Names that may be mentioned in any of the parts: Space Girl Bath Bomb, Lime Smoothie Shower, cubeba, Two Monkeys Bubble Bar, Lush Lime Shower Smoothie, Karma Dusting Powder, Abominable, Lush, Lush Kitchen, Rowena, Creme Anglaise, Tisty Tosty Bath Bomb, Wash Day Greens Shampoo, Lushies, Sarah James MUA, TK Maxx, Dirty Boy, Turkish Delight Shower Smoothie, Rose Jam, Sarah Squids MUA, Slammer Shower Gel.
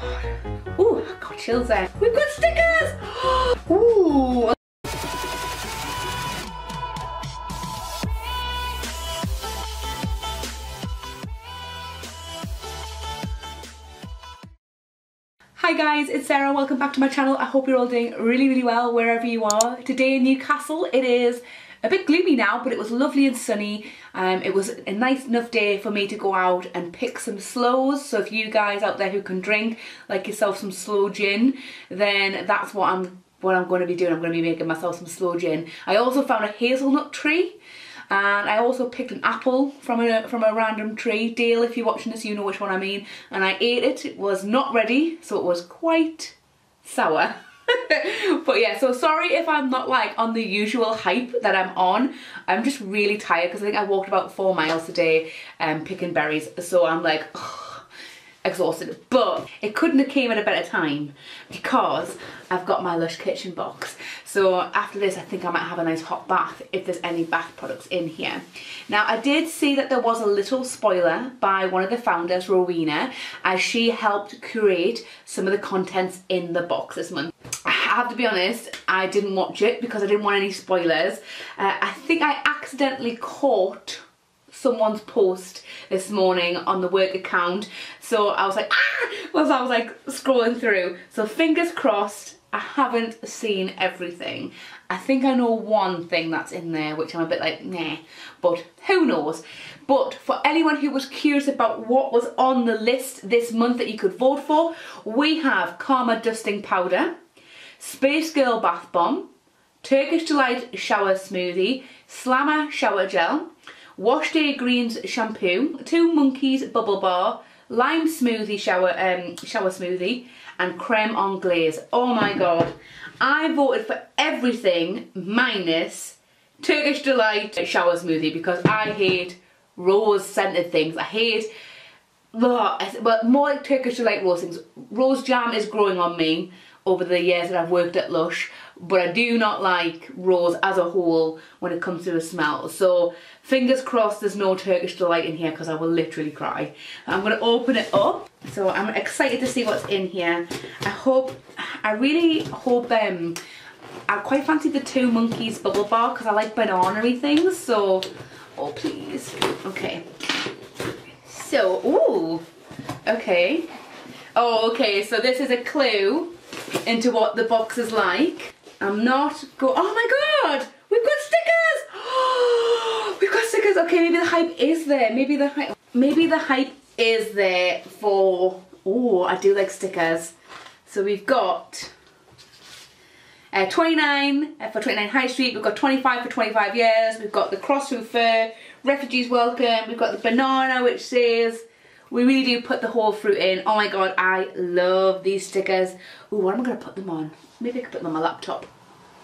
god. Ooh, I've got chills there. We've got stickers! Ooh. Hi guys, it's Sarah, welcome back to my channel. I hope you're all doing really, really well wherever you are. Today in Newcastle, it is a bit gloomy now, but it was lovely and sunny. It was a nice enough day for me to go out and pick some slows. So if you guys out there who can drink, like yourself some slow gin, then that's what I'm going to be doing. I'm going to be making myself some slow gin. I also found a hazelnut tree. And I also picked an apple from a random tree. Dale, if you're watching this, you know which one I mean. And I ate it. It was not ready, so it was quite sour. But yeah, so sorry if I'm not like on the usual hype that I'm on. I'm just really tired because I think I walked about 4 miles today picking berries. So I'm like, ugh, exhausted. But it couldn't have came at a better time because I've got my Lush Kitchen box. So after this, I think I might have a nice hot bath if there's any bath products in here. Now, I did see that there was a little spoiler by one of the founders, Rowena, as she helped curate some of the contents in the box this month. I have to be honest, I didn't watch it because I didn't want any spoilers. I think I accidentally caught someone's post this morning on the work account. So I was like, ah, whilst I was like scrolling through. So fingers crossed, I haven't seen everything. I think I know one thing that's in there, which I'm a bit like, nah, but who knows? But for anyone who was curious about what was on the list this month that you could vote for, we have Karma Dusting Powder, Space Girl Bath Bomb, Turkish Delight Shower Smoothie, Slammer Shower Gel, Wash Day Greens Shampoo, Two Monkeys Bubble Bar, Lime Smoothie Shower Smoothie, and Creme Anglaise. Oh my god. I voted for everything minus Turkish Delight Shower Smoothie because I hate rose scented things. I hate, well, more like Turkish Delight rose things. Rose Jam is growing on me over the years that I've worked at Lush, but I do not like rose as a whole when it comes to the smell. So fingers crossed there's no Turkish Delight in here because I will literally cry. I'm gonna open it up. So I'm excited to see what's in here. I really hope, I quite fancy the Two Monkeys Bubble Bar because I like banana-y things, so, oh please. Okay. So, ooh, okay. Oh, okay, so this is a clue into what the box is like. Oh my god! We've got stickers! Oh, we've got stickers! Okay, maybe the hype is there. Maybe the hype is there for, oh, I do like stickers. So we've got 29 for 29 High Street, we've got 25 for 25 years, we've got the Cross Through Fur, Refugees Welcome, we've got the banana which says, we really do put the whole fruit in. Oh my god, I love these stickers. Ooh, what am I gonna put them on? Maybe I could put them on my laptop.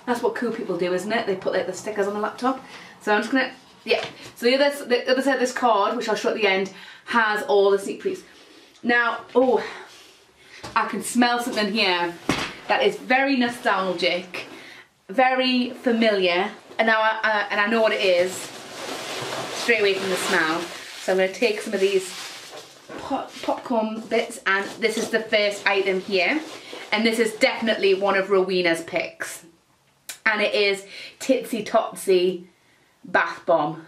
That's what cool people do, isn't it? They put like the stickers on the laptop. So I'm just gonna, yeah. So the other side of this card, which I'll show at the end, has all the sneak peeks. Now, oh, I can smell something here that is very nostalgic, very familiar, and now I know what it is straight away from the smell. So I'm gonna take some of these popcorn bits, and this is the first item here, and this is definitely one of Rowena's picks, and it is Tisty Tosty Bath Bomb,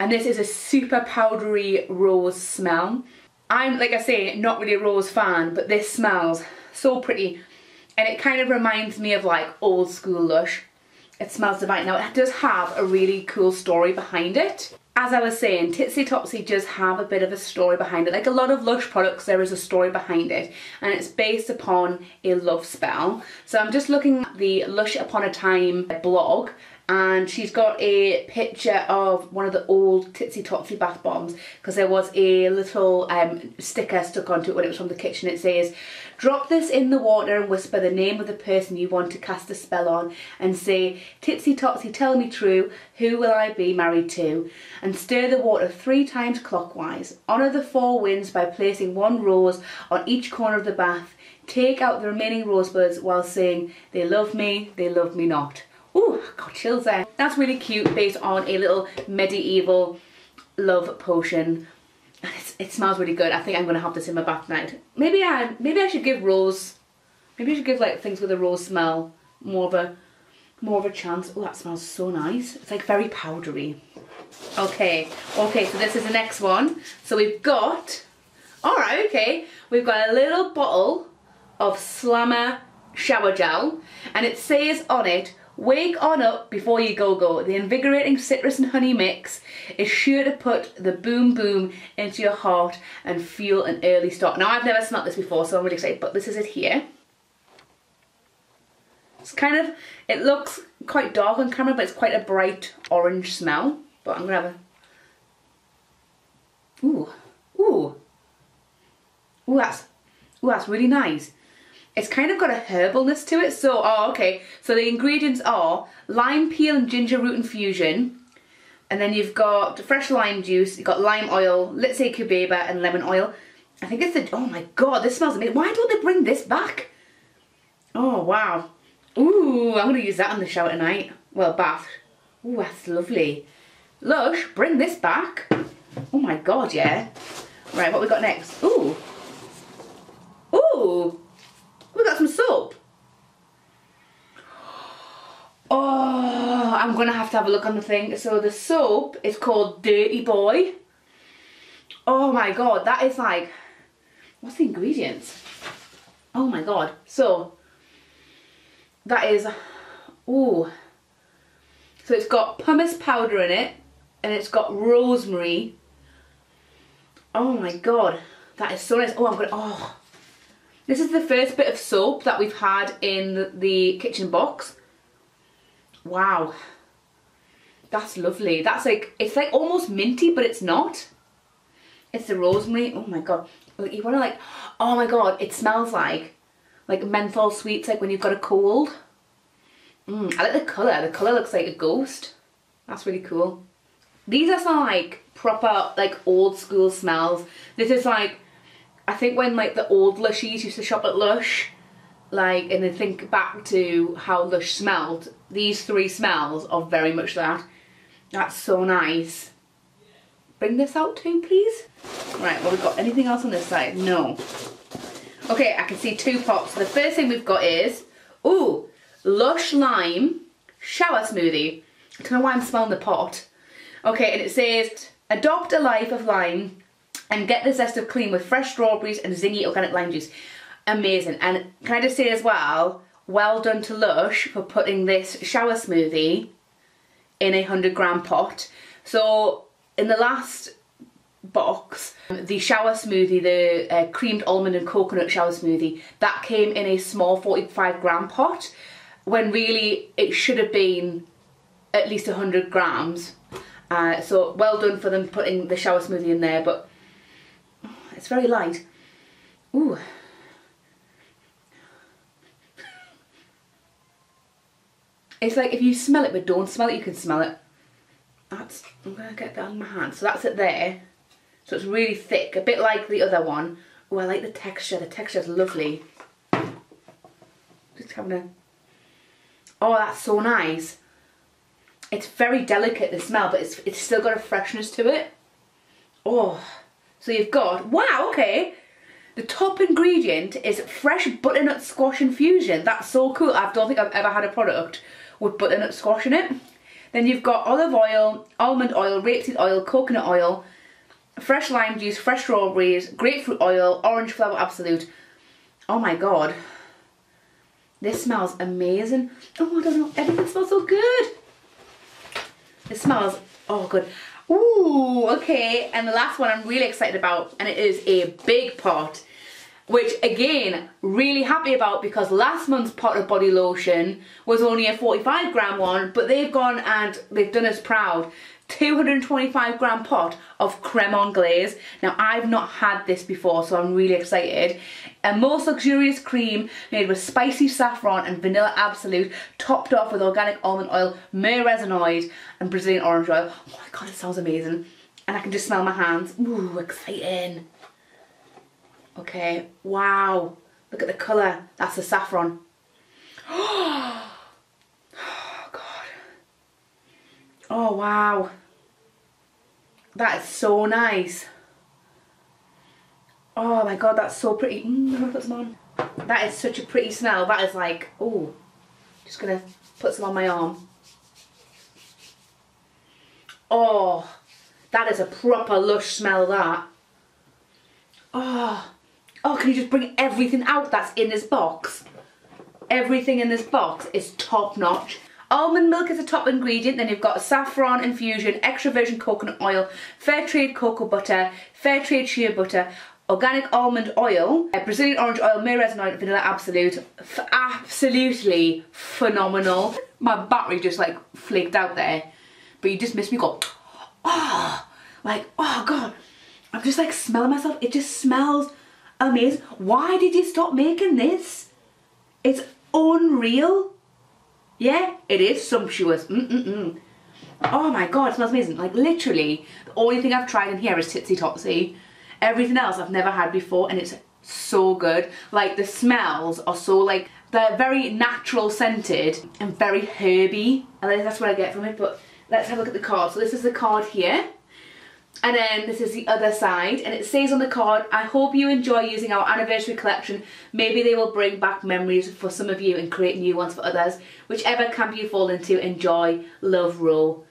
and this is a super powdery rose smell. I'm, like I say, not really a rose fan, but this smells so pretty, and it kind of reminds me of like old school Lush. It smells divine. Now it does have a really cool story behind it. As I was saying, Tisty Tosty does have a bit of a story behind it. Like a lot of Lush products, there is a story behind it, and it's based upon a love spell. So I'm just looking at the Lush Upon a Time blog, and she's got a picture of one of the old Tisty Tosty bath bombs because there was a little sticker stuck onto it when it was from the kitchen. It says, drop this in the water and whisper the name of the person you want to cast a spell on and say, Tisty Tosty, tell me true, who will I be married to? And stir the water 3 times clockwise. Honour the 4 winds by placing 1 rose on each corner of the bath. Take out the remaining rosebuds while saying, they love me not. Ooh, I got chills there. That's really cute, based on a little medieval love potion It smells really good. I think I'm gonna have this in my bath tonight. Maybe I should give rose. Maybe I should give like things with a rose smell more of a chance. Oh, that smells so nice. It's like very powdery. Okay, so this is the next one. So we've got, we've got a little bottle of Slammer Shower Gel, and it says on it, "Wake on up before you go. The invigorating citrus and honey mix is sure to put the boom boom into your heart and fuel an early start." Now, I've never smelled this before, so I'm really excited, but this is it here. It's kind of, it looks quite dark on camera, but it's quite a bright orange smell. But I'm gonna have a, ooh, that's really nice. It's kind of got a herbalness to it. So, so the ingredients are lime peel and ginger root infusion. And then you've got fresh lime juice, you've got lime oil, let's say cubeba, and lemon oil. I think it's the, oh my God, this smells amazing. Why don't they bring this back? Oh, wow. Ooh, I'm gonna use that on the shower tonight. Well, bath. Ooh, that's lovely. Lush, bring this back. Oh my God, yeah. Right, what we got next? Ooh. Ooh. We got some soap. Oh, I'm gonna have to have a look on the thing. So the soap is called Dirty Boy. Oh my God, that is like, what's the ingredients? Oh my God. So that is, ooh. So it's got pumice powder in it, and it's got rosemary. Oh my God, that is so nice. Oh, I'm gonna, oh. This is the first bit of soap that we've had in the kitchen box. Wow. That's lovely. That's like, it's like almost minty, but it's not. It's the rosemary. Oh my God. You wanna like, oh my God, it smells like menthol sweets, like when you've got a cold. I like the colour. The colour looks like a ghost. That's really cool. These are some like proper, like old school smells. This is like, I think when like the old Lushies used to shop at Lush, like, and they think back to how Lush smelled, these three smells are very much that. That's so nice. Bring this out too, please. Right, well, we've got anything else on this side? No. Okay, I can see two pops. The first thing we've got is, ooh, Lush Lime Shower Smoothie. I don't know why I'm smelling the pot. Okay, and it says, "Adopt a life of lime and get the zest of clean with fresh strawberries and zingy organic lime juice." Amazing. And can I just say as well, well done to Lush for putting this shower smoothie in a 100-gram pot. So in the last box, the shower smoothie, the creamed almond and coconut shower smoothie, that came in a small 45-gram pot, when really it should have been at least 100 grams. So well done for them putting the shower smoothie in there, but it's very light. Ooh. It's like if you smell it but don't smell it, you can smell it. That's, I'm gonna get that on my hand. So that's it there. So it's really thick, a bit like the other one. Oh, I like the texture. The texture's lovely. Just having a, oh, that's so nice. It's very delicate, the smell, but it's still got a freshness to it. Oh. So you've got, wow, okay. The top ingredient is fresh butternut squash infusion. That's so cool. I don't think I've ever had a product with butternut squash in it. Then you've got olive oil, almond oil, rapeseed oil, coconut oil, fresh lime juice, fresh strawberries, grapefruit oil, orange flower absolute. Oh my God. This smells amazing. Oh, I don't know, everything smells so good. It smells, oh good. Ooh, okay, and the last one I'm really excited about, and it is a big pot, which again, really happy about, because last month's pot of body lotion was only a 45-gram one, but they've gone and they've done us proud. 225-gram pot of Creme Anglaise. Now, I've not had this before, so I'm really excited. A most luxurious cream made with spicy saffron and vanilla absolute, topped off with organic almond oil, myrrh resinoid, and Brazilian orange oil. Oh my God, it sounds amazing. And I can just smell my hands. Ooh, exciting. Okay, wow. Look at the colour. That's the saffron. Oh, God. Oh, wow. That is so nice. Oh my god, that's so pretty. I'm gonna put some on. That is such a pretty smell. That is like, oh, just gonna put some on my arm. Oh, that is a proper Lush smell, that. Oh, oh, can you just bring everything out that's in this box? Everything in this box is top notch. Almond milk is a top ingredient, then you've got saffron infusion, extra virgin coconut oil, fair trade cocoa butter, fair trade shea butter, organic almond oil, Brazilian orange oil, may resin, vanilla absolute. Absolutely phenomenal. My battery just like flaked out there, but you just missed me go, oh, like, oh god, I'm just like smelling myself. It just smells amazing. Why did you stop making this? It's unreal. Yeah, it is sumptuous. Oh my god, it smells amazing. Like literally, the only thing I've tried in here is Tisty Tosty. Everything else I've never had before and it's so good. Like the smells are so like, they're very natural scented and very herby. And that's what I get from it, but let's have a look at the card. So this is the card here. And then this is the other side, and it says on the card, I hope you enjoy using our anniversary collection. Maybe they will bring back memories for some of you and create new ones for others. Whichever camp you fall into, enjoy, love, Ro.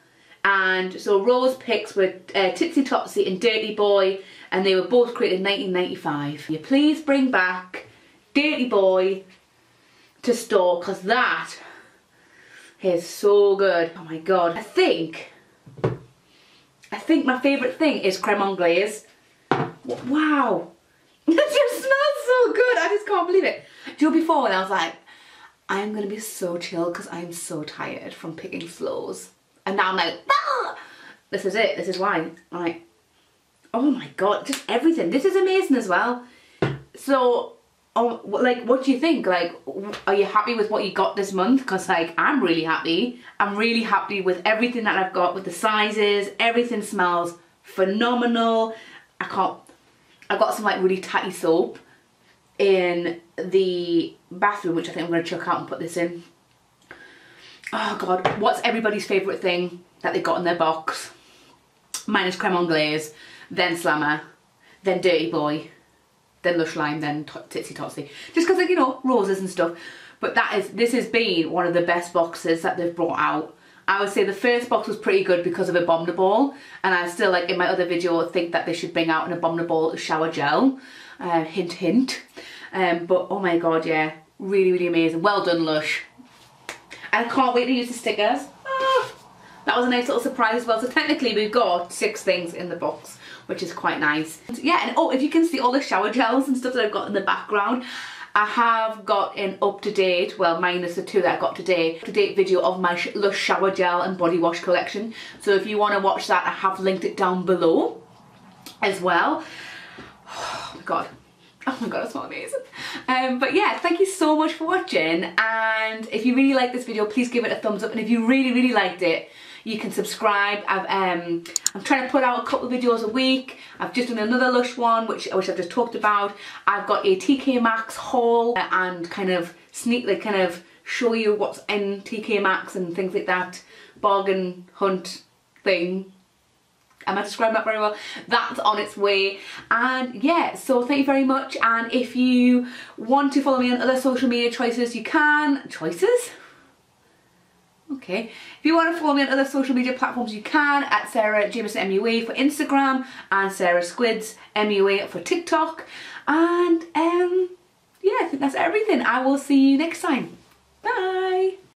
And so Ro's picks were Titsy Topsy and Dirty Boy, and they were both created in 1995. You please bring back Dirty Boy to store, because that is so good. Oh my god. I think my favourite thing is Creme Anglaise. Wow. It just smells so good. I just can't believe it. Do you know, before when I was like, I'm going to be so chill because I'm so tired from picking floors. And now I'm like, ah! This is it. This is why. I'm like, oh my god, just everything. This is amazing as well. So, like, what do you think? Like, are you happy with what you got this month? Because, like, I'm really happy. I'm really happy with everything that I've got, with the sizes. Everything smells phenomenal. I can't... I've got some, like, really tatty soap in the bathroom, which I think I'm going to chuck out and put this in. Oh, god. What's everybody's favourite thing that they got in their box? Mine is Creme Anglaise, then Slammer, then Dirty Boy, then Lush Lime, then Titsy Totsy. Just because, like, you know, roses and stuff. But that is, this has been one of the best boxes that they've brought out. I would say the first box was pretty good because of Abominable, and I still, like, in my other video, think that they should bring out an Abominable shower gel. Hint, hint. But, oh my god, yeah. Really, really amazing. Well done, Lush. I can't wait to use the stickers. Ah, that was a nice little surprise as well. So technically, we've got 6 things in the box, which is quite nice. Yeah, and oh, if you can see all the shower gels and stuff that I've got in the background, I have got an up-to-date, well, minus the 2 that I got today, up-to-date video of my Lush shower gel and body wash collection. So if you want to watch that, I have linked it down below as well. Oh my god. Oh my god, that's not amazing. But yeah, thank you so much for watching. And if you really like this video, please give it a thumbs up. And if you really, really liked it, you can subscribe. I'm trying to put out a couple of videos a week. I've just done another Lush one, which I've just talked about. I've got a TK Maxx haul and kind of sneak, like, kind of show you what's in TK Maxx and things like that. Bargain hunt thing. Am I describing that very well? That's on its way. And yeah, so thank you very much. And if you want to follow me on other social media choices, you can. Choices? Okay. If you want to follow me on other social media platforms, you can, at Sarah James MUA for Instagram and Sarah Squids MUA for TikTok. And yeah, I think that's everything. I will see you next time. Bye.